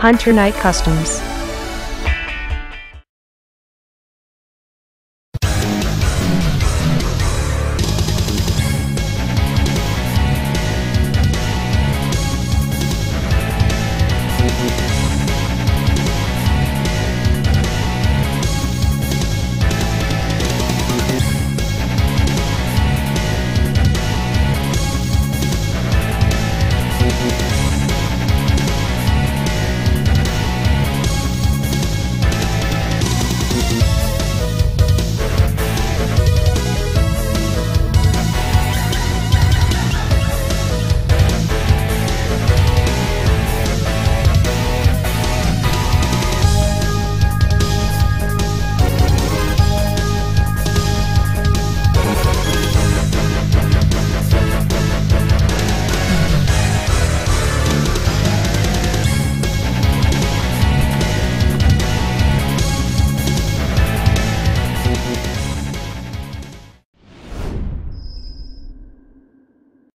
Hunter Knight Customs.